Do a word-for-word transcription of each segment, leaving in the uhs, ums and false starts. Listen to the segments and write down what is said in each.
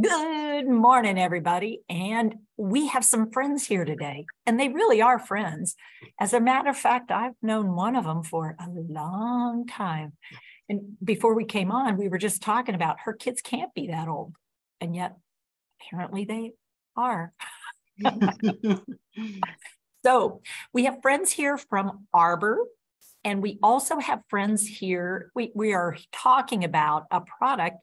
Good morning, everybody. And we have some friends here today, and they really are friends. As a matter of fact, I've known one of them for a long time. And before we came on, we were just talking about her kids can't be that old. And yet, apparently they are. So we have friends here from Arbor, and we also have friends here. We, we are talking about a product,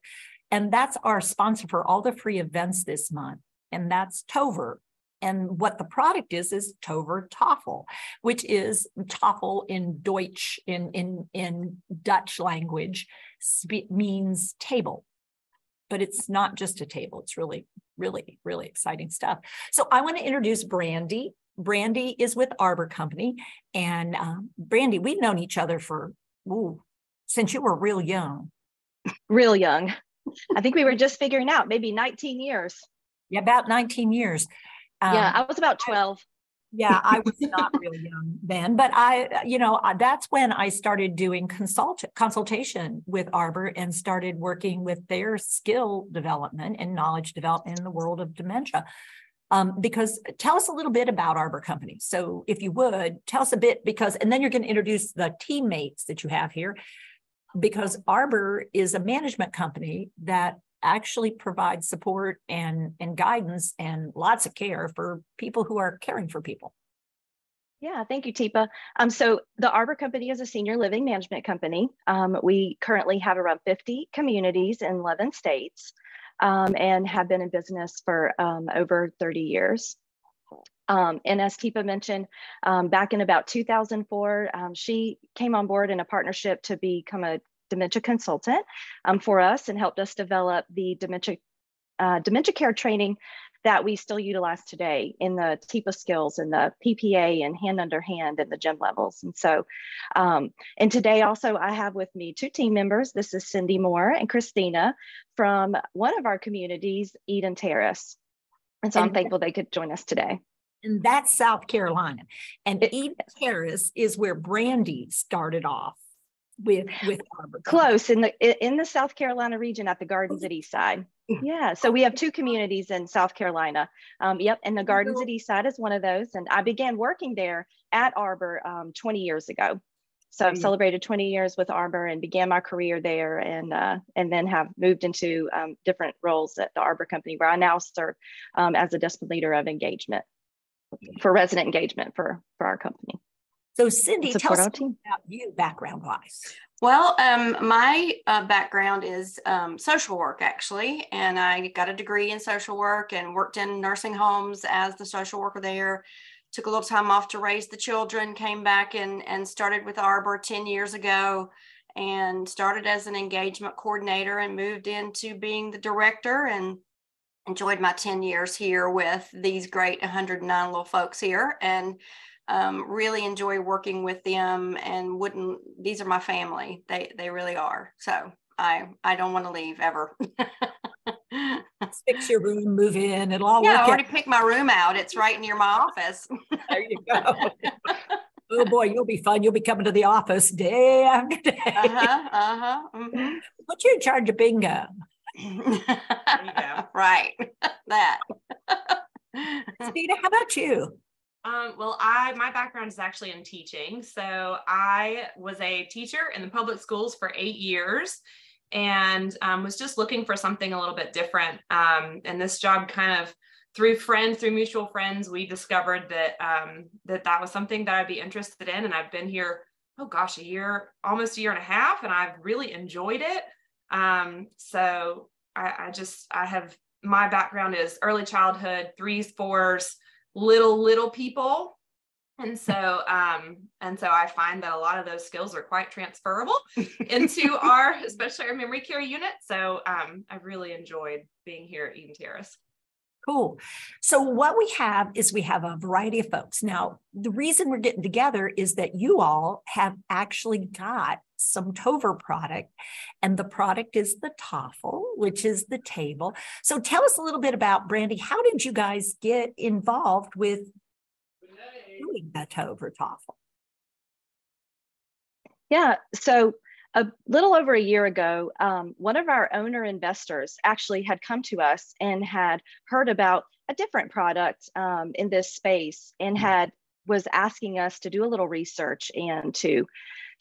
and that's our sponsor for all the free events this month, and that's Tover. And what the product is, is Tovertafel, which is Tafel in Deutsch, in, in, in Dutch language, means table. But it's not just a table. It's really, really, really exciting stuff. So I want to introduce Brandy. Brandy is with Arbor Company. And um, Brandy, we've known each other for, ooh, since you were real young. Real young. I think we were just figuring out maybe nineteen years. Yeah, about nineteen years. Um, yeah, I was about twelve. I, yeah, I was not really young then, but I, you know, that's when I started doing consult consultation with Arbor and started working with their skill development and knowledge development in the world of dementia. Um, because tell us a little bit about Arbor Company. So if you would, tell us a bit, because, and then you're going to introduce the teammates that you have here, because Arbor is a management company that actually provides support and, and guidance and lots of care for people who are caring for people. Yeah, thank you, Teepa. Um, so the Arbor Company is a senior living management company. Um, we currently have around fifty communities in eleven states um, and have been in business for um, over thirty years. Um, and as Teepa mentioned, um, back in about two thousand four, um, she came on board in a partnership to become a dementia consultant um, for us, and helped us develop the dementia uh, dementia care training that we still utilize today in the Teepa skills and the P P A and hand under hand and the gym levels. And so, um, and today also I have with me two team members. This is Cindy Moore and Christina from one of our communities, Eden Terrace. And so I'm thankful they could join us today. And that's South Carolina. And Eden Terrace is where Brandy started off. With, with Arbor. Close in the in the South Carolina region at the Gardens at Eastside. Yeah, so we have two communities in South Carolina. Um, yep, and the Gardens at Eastside is one of those. And I began working there at Arbor um, twenty years ago. So I've celebrated twenty years with Arbor and began my career there, and uh, and then have moved into um, different roles at the Arbor Company, where I now serve um, as a discipline leader of engagement for resident engagement for for our company. So Cindy, tell us about you background-wise. Well, um, my uh, background is um, social work, actually, and I got a degree in social work and worked in nursing homes as the social worker there. Took a little time off to raise the children, came back and, and started with Arbor ten years ago, and started as an engagement coordinator and moved into being the director, and enjoyed my ten years here with these great one hundred and nine little folks here. And Um, really enjoy working with them, and wouldn't, these are my family. They they really are. So I I don't want to leave ever. Fix your room, move in, it'll all yeah, work. I already out. Picked my room out. It's right near my office. There you go. Oh boy, you'll be fun. You'll be coming to the office day after day. Uh-huh. Uh-huh. Mm-hmm. Put you in charge of bingo. There you go. Right. That. Steve, how about you? Um, well, I, my background is actually in teaching. So I was a teacher in the public schools for eight years and um, was just looking for something a little bit different. Um, and this job kind of through friends, through mutual friends, we discovered that, um, that that was something that I'd be interested in. And I've been here, oh gosh, a year, almost a year and a half, and I've really enjoyed it. Um, so I, I just, I have, my background is early childhood, threes, fours, little little people, and so um and so I find that a lot of those skills are quite transferable into our, especially our memory care unit. So um I've really enjoyed being here at Eden Terrace. Cool. So what we have is we have a variety of folks. Now, the reason we're getting together is that you all have actually got some Tover product, and the product is the Tafel, which is the table. So tell us a little bit about, Brandy, how did you guys get involved with doing the Tover Tafel? Yeah, so a little over a year ago, um, one of our owner investors actually had come to us and had heard about a different product um, in this space and had was asking us to do a little research and to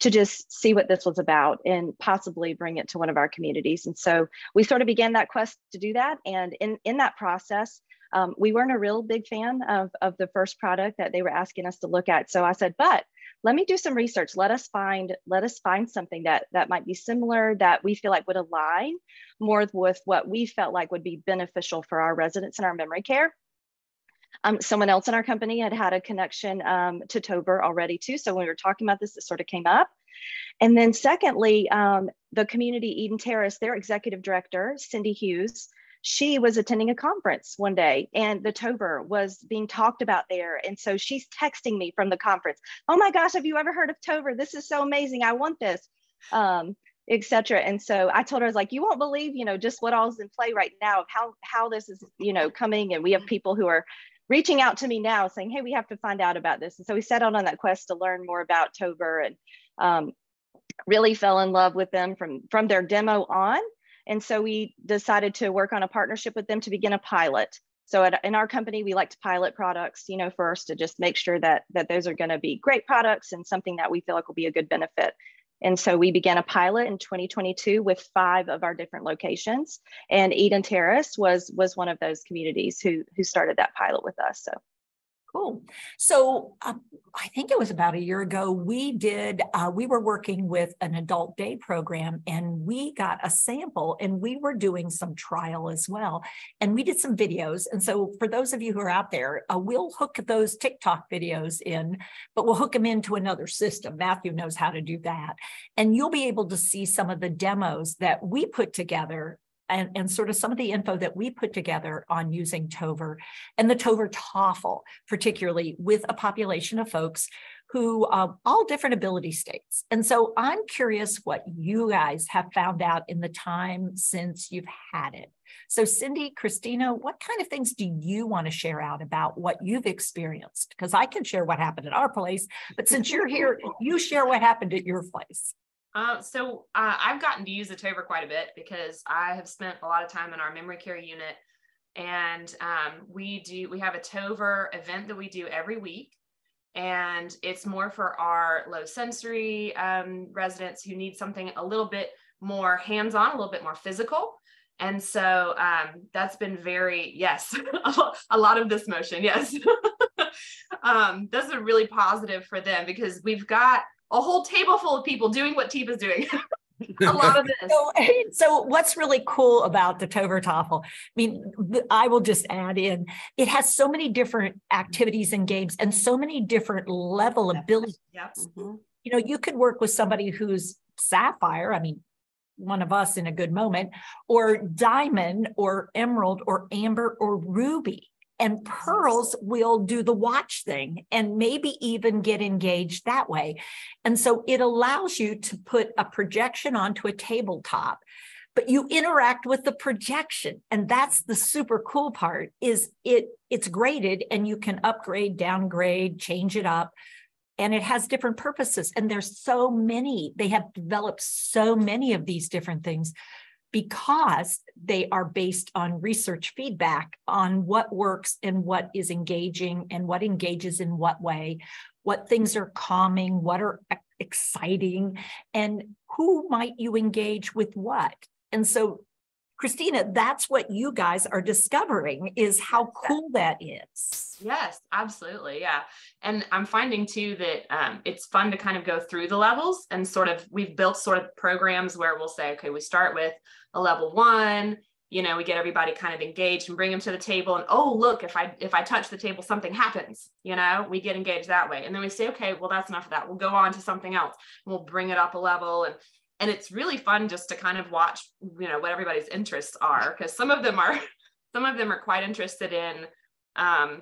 to just see what this was about and possibly bring it to one of our communities. And so we sort of began that quest to do that. And in, in that process, um, we weren't a real big fan of, of the first product that they were asking us to look at. So I said, but let me do some research. Let us find, let us find something that, that might be similar, that we feel like would align more with what we felt like would be beneficial for our residents in our memory care. Um, someone else in our company had had a connection um, to Tober already too. So when we were talking about this, it sort of came up. And then secondly, um, the community Eden Terrace, their executive director, Cindy Hughes, she was attending a conference one day and the Tober was being talked about there. And so she's texting me from the conference. Oh my gosh, have you ever heard of Tober? This is so amazing. I want this, um, et cetera. And so I told her, I was like, you won't believe, you know, just what all's in play right now, how, how this is, you know, coming. And we have people who are reaching out to me now saying, hey, we have to find out about this. And so we set out on that quest to learn more about Tober and um, really fell in love with them from, from their demo on. And so we decided to work on a partnership with them to begin a pilot. So at, in our company, we like to pilot products, you know, first to just make sure that, that those are gonna be great products and something that we feel like will be a good benefit. And so we began a pilot in twenty twenty-two with five of our different locations, and Eden Terrace was was one of those communities who who started that pilot with us. So cool. So uh, I think it was about a year ago we did uh, we were working with an adult day program, and we got a sample, and we were doing some trial as well, and we did some videos. And so for those of you who are out there, uh, we'll hook those TikTok videos in, but we'll hook them into another system. Matthew knows how to do that, and you'll be able to see some of the demos that we put together. And, and sort of some of the info that we put together on using Tover and the Tovertafel, particularly with a population of folks who uh, all different ability states. And so I'm curious what you guys have found out in the time since you've had it. So Cindy, Christina, what kind of things do you want to share out about what you've experienced? Because I can share what happened at our place, but since you're here, you share what happened at your place. Uh, so uh, I've gotten to use the Tover quite a bit because I have spent a lot of time in our memory care unit, and um, we do we have a Tover event that we do every week, and it's more for our low sensory um, residents who need something a little bit more hands-on, a little bit more physical. And so um, that's been very, yes, a lot of this motion, yes. um, that's a really positive for them because we've got a whole table full of people doing what Teepa's doing. A lot of this. So, so what's really cool about the Tovertafel, I mean, I will just add in, it has so many different activities and games and so many different level abilities. Yep. Mm-hmm. You know, you could work with somebody who's sapphire, I mean, one of us in a good moment, or diamond or emerald or amber or ruby. And pearls will do the watch thing and maybe even get engaged that way. And so it allows you to put a projection onto a tabletop, but you interact with the projection. And that's the super cool part, is it it's graded and you can upgrade, downgrade, change it up. And it has different purposes. And there's so many, they have developed so many of these different things, because they are based on research feedback on what works and what is engaging and what engages in what way, what things are calming, what are exciting, and who might you engage with what. And so, Christina, that's what you guys are discovering, is how cool that is. Yes, absolutely. Yeah. And I'm finding too that um, it's fun to kind of go through the levels and sort of, we've built sort of programs where we'll say, okay, we start with a level one, you know, we get everybody kind of engaged and bring them to the table. And, oh, look, if I, if I touch the table, something happens, you know, we get engaged that way. And then we say, okay, well, that's enough of that. We'll go on to something else. And we'll bring it up a level. And And it's really fun just to kind of watch, you know, what everybody's interests are, because some of them are, some of them are quite interested in, um,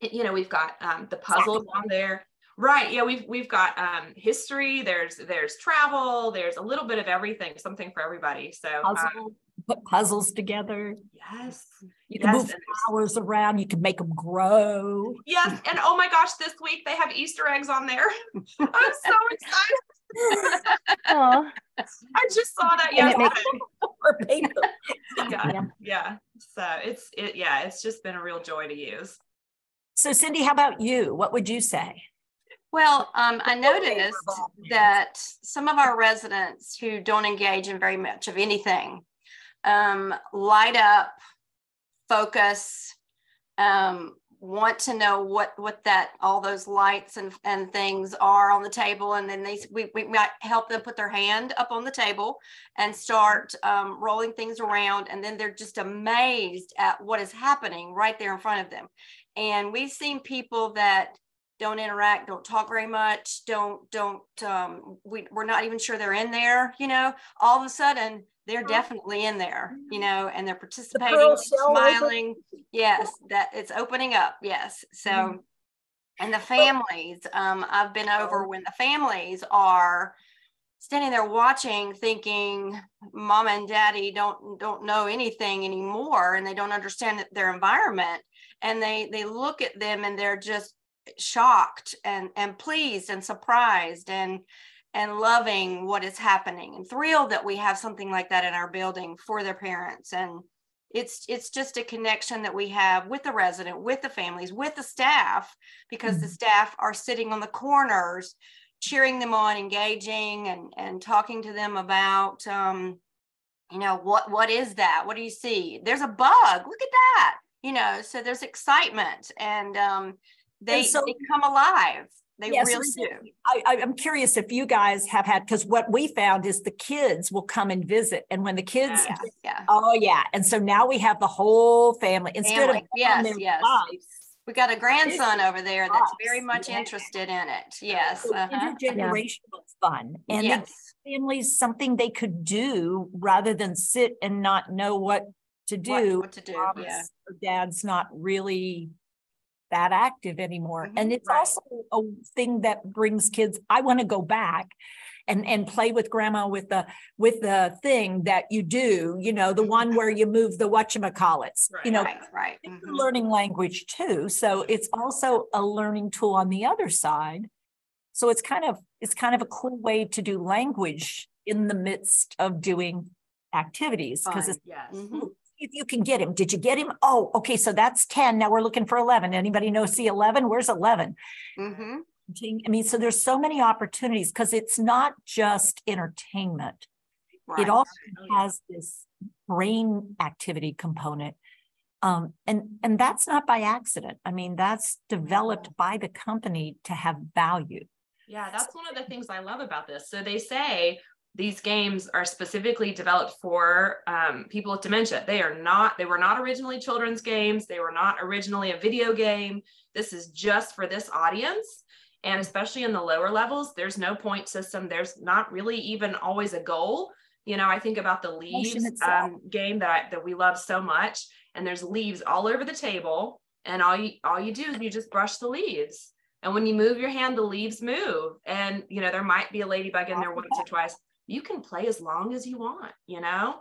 you know, we've got um, the puzzles on there, right? Yeah, we've we've got um, history. There's there's travel. There's a little bit of everything, something for everybody. So um, put puzzles together. Yes, you can yes, move flowers around. You can make them grow. Yes, and oh my gosh, this week they have Easter eggs on there. I'm so excited. I just saw that yesterday. Makes- yeah, yeah. yeah. So it's it. Yeah, it's just been a real joy to use. So Cindy, how about you? What would you say? Well, um, I noticed that some of our residents who don't engage in very much of anything um, light up, focus, um, want to know what what that all those lights and, and things are on the table, and then they we, we might help them put their hand up on the table and start um, rolling things around, and then they're just amazed at what is happening right there in front of them. And we've seen people that don't interact, don't talk very much, don't, don't, um, we, we're not even sure they're in there, you know, all of a sudden they're definitely in there, you know, and they're participating, the smiling. Open. Yes. That it's opening up. Yes. So, mm-hmm. and the families, um, I've been over when the families are standing there watching, thinking mom and daddy don't, don't know anything anymore. And they don't understand their environment. And they, they look at them and they're just shocked and and pleased and surprised and and loving what is happening and thrilled that we have something like that in our building for their parents. And it's it's just a connection that we have with the resident, with the families, with the staff, because mm-hmm. the staff are sitting on the corners cheering them on, engaging and and talking to them about um you know, what what is that, what do you see, there's a bug, look at that, you know. So there's excitement and um They, so, they come alive. They yeah, really so, do. I, I'm curious if you guys have had, because what we found is the kids will come and visit. And when the kids, yeah, do, yeah. oh yeah. And so now we have the whole family. Instead family. of yes, yes. Wives, we got a grandson over there that's very much yeah. interested in it. Yes. So uh-huh. Intergenerational yeah. fun. And yes. the families, something they could do rather than sit and not know what to do. What, what to do. Yeah. Dad's not really that active anymore. Mm-hmm, and it's right. also a thing that brings kids, I want to go back and, and play with grandma with the with the thing that you do, you know, the one where you move the whatchamacallits, right, you know, right, right. Mm-hmm. learning language too. So it's also a learning tool on the other side. So it's kind of, it's kind of a cool way to do language in the midst of doing activities. Because it's yes. mm-hmm. if you can get him, did you get him? Oh, okay. So that's ten. Now we're looking for eleven. Anybody know C eleven? Where's eleven? Mm-hmm. I mean, so there's so many opportunities because it's not just entertainment. Right. It also has this brain activity component. Um, and, and that's not by accident. I mean, that's developed by the company to have value. Yeah. That's one of the things I love about this. So they say, these games are specifically developed for um, people with dementia. They are not, they were not originally children's games. They were not originally a video game. This is just for this audience. And especially in the lower levels, there's no point system. There's not really even always a goal. You know, I think about the leaves um, game that I, that we love so much, and there's leaves all over the table. And all you, all you do is you just brush the leaves. And when you move your hand, the leaves move. And, you know, there might be a ladybug in there once or twice. You can play as long as you want, you know,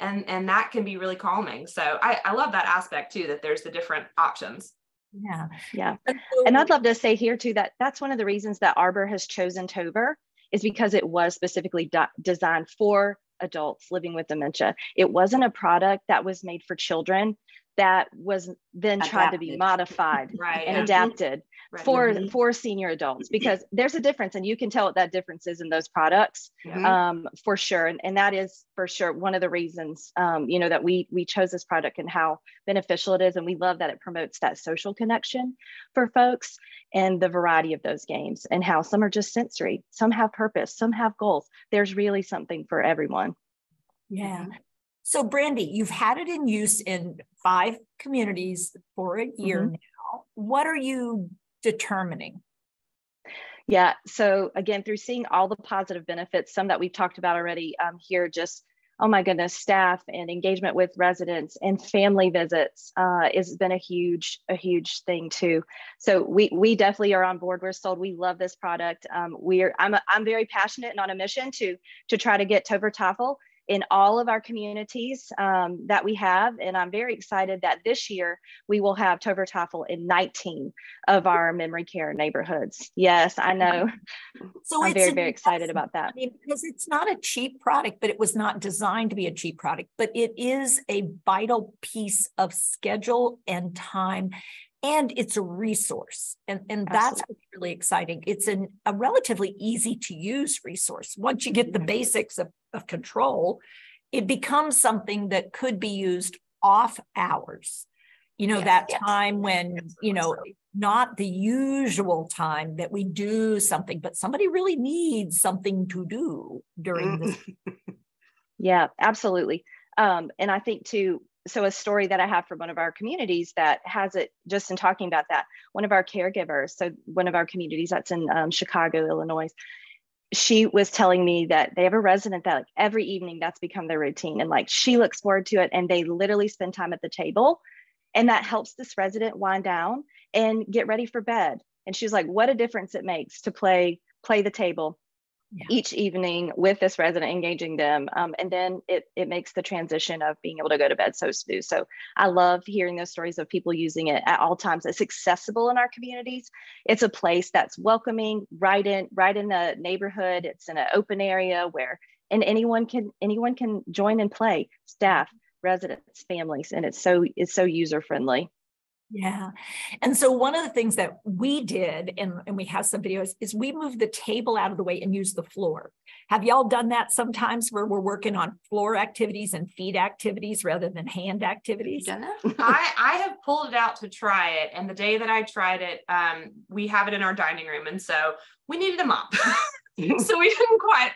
and, and that can be really calming. So I, I love that aspect too, that there's the different options. Yeah. Yeah. And I'd love to say here too, that that's one of the reasons that Arbor has chosen Tover is because it was specifically de- designed for adults living with dementia. It wasn't a product that was made for children that was then adapted. tried to be modified right. and yeah. adapted right. for, mm-hmm. for senior adults, because there's a difference and you can tell what that difference is in those products mm-hmm. um, for sure. And, and that is for sure one of the reasons, um, you know, that we we chose this product and how beneficial it is. And we love that it promotes that social connection for folks and the variety of those games and how some are just sensory, some have purpose, some have goals. There's really something for everyone. Yeah. So Brandy, you've had it in use in five communities for a year mm-hmm. now. What are you determining? Yeah, so again, through seeing all the positive benefits, some that we've talked about already um, here, just, oh my goodness, staff and engagement with residents and family visits uh, has been a huge, a huge thing too. So we we definitely are on board. We're sold. We love this product. Um, we're I'm a, I'm very passionate and on a mission to to try to get Tovertafel in all of our communities um, that we have. And I'm very excited that this year we will have Tovertafel in nineteen of our memory care neighborhoods. Yes, I know. So I'm very, very excited about that. I mean, because it's not a cheap product, but it was not designed to be a cheap product, but it is a vital piece of schedule and time. And it's a resource. And, and that's what's really exciting. It's an, a relatively easy to use resource. Once you get the basics of, of control, it becomes something that could be used off hours. You know, yes, that yes. time when, yes, you know, absolutely. Not the usual time that we do something, but somebody really needs something to do during this. Yeah, absolutely. Um, and I think too, so a story that I have from one of our communities that has it just in talking about that, one of our caregivers, so one of our communities that's in um, Chicago, Illinois, she was telling me that they have a resident that like every evening that's become their routine. And like, she looks forward to it and they literally spend time at the table, and that helps this resident wind down and get ready for bed. And she's like, what a difference it makes to play, play the table. Yeah. Each evening with this resident, engaging them. Um, and then it it makes the transition of being able to go to bed so smooth. So I love hearing those stories of people using it at all times. It's accessible in our communities. It's a place that's welcoming, right in right in the neighborhood. It's in an open area where and anyone can anyone can join and play, staff, residents, families, and it's so it's so user friendly. Yeah. And so one of the things that we did, and, and we have some videos, is we moved the table out of the way and used the floor. Have y'all done that sometimes where we're working on floor activities and feet activities rather than hand activities? Have you done that? I, I have pulled it out to try it. And the day that I tried it, um, we have it in our dining room. And so we needed a mop. So we didn't quite,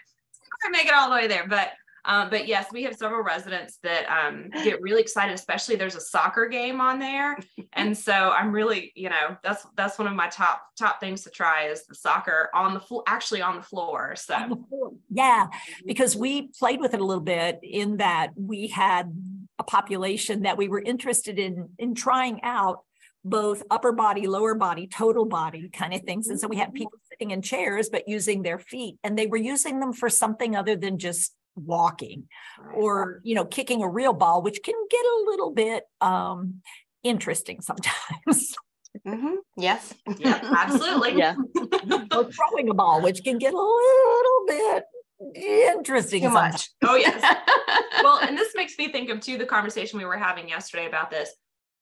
quite make it all the way there, but Um, but yes, we have several residents that um, get really excited, especially there's a soccer game on there. And so I'm really, you know, that's, that's one of my top, top things to try is the soccer on the floor, actually on the floor. So on the floor. Yeah, because we played with it a little bit in that we had a population that we were interested in, in trying out both upper body, lower body, total body kind of things. And so we had people sitting in chairs, but using their feet, and they were using them for something other than just walking or, you know, kicking a real ball, which can get a little bit um, interesting sometimes. Mm-hmm. Yes, yeah, absolutely. Yeah. Or throwing a ball, which can get a little bit interesting. Too much. Oh, yes. Well, and this makes me think of too, the conversation we were having yesterday about this.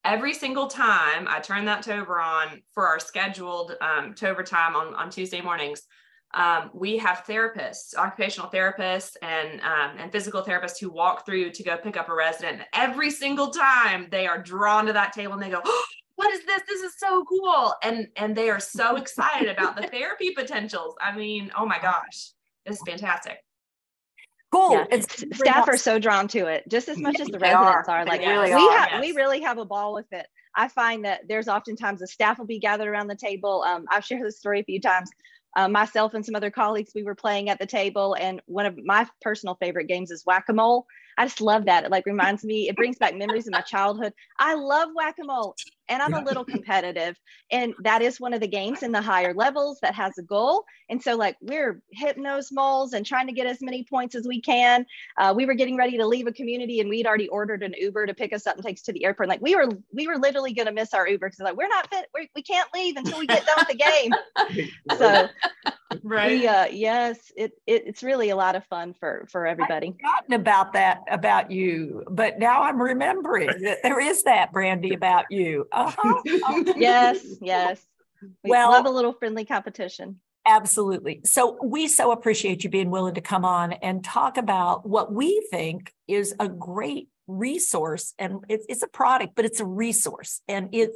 Every single time I turn that Tover on for our scheduled um, Tover time on, on Tuesday mornings, Um, we have therapists, occupational therapists and, um, and physical therapists who walk through to go pick up a resident. Every single time they are drawn to that table and they go, oh, what is this? This is so cool. And, and they are so excited about the therapy potentials. I mean, oh my gosh, it's fantastic. Cool. Yeah. It's staff awesome. Are so drawn to it just as much yeah, as the residents are, are. Like really we, are, ha yes. we really have a ball with it. I find that there's oftentimes the staff will be gathered around the table. Um, I've shared this story a few times. Uh, myself and some other colleagues, we were playing at the table, and one of my personal favorite games is whack-a-mole. I just love that. It like reminds me, it brings back memories of my childhood. I love whack-a-mole, and I'm a little competitive, and that is one of the games in the higher levels that has a goal. And so like we're hitting those moles and trying to get as many points as we can. Uh, we were getting ready to leave a community, and we'd already ordered an Uber to pick us up and take us to the airport. And, like we were, we were literally going to miss our Uber because like we're not fit. We're, we can't leave until we get done with the game. So. Right. We, uh, yes, it, it it's really a lot of fun for for everybody. I've forgotten about that about you, but now I'm remembering that there is that, Brandy, about you. Uh-huh. Yes, yes. We well, love a little friendly competition. Absolutely. So we so appreciate you being willing to come on and talk about what we think is a great resource, and it's it's a product, but it's a resource, and it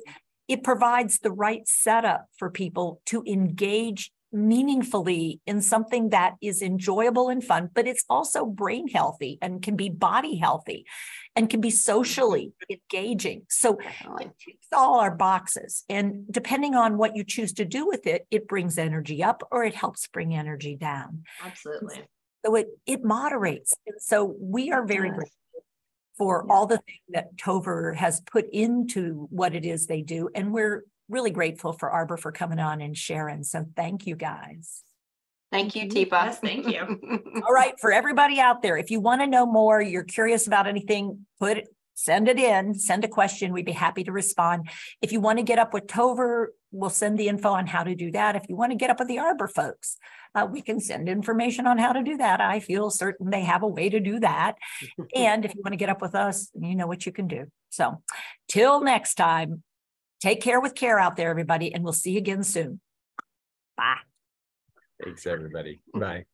it provides the right setup for people to engage meaningfully in something that is enjoyable and fun, but it's also brain healthy and can be body healthy and can be socially engaging. So it ticks all our boxes. And depending on what you choose to do with it, it brings energy up or it helps bring energy down. Absolutely. So it, it moderates. And so we are very grateful for all the things that Tover has put into what it is they do. And we're really grateful for Arbor for coming on and sharing. So thank you guys. Thank you, Teepa. Yes, thank you. All right. For everybody out there, if you want to know more, you're curious about anything, put it, send it in, send a question. We'd be happy to respond. If you want to get up with Tover, we'll send the info on how to do that. If you want to get up with the Arbor folks, uh, we can send information on how to do that. I feel certain they have a way to do that. And if you want to get up with us, you know what you can do. So till next time, take care with care out there, everybody. And we'll see you again soon. Bye. Thanks, everybody. Bye.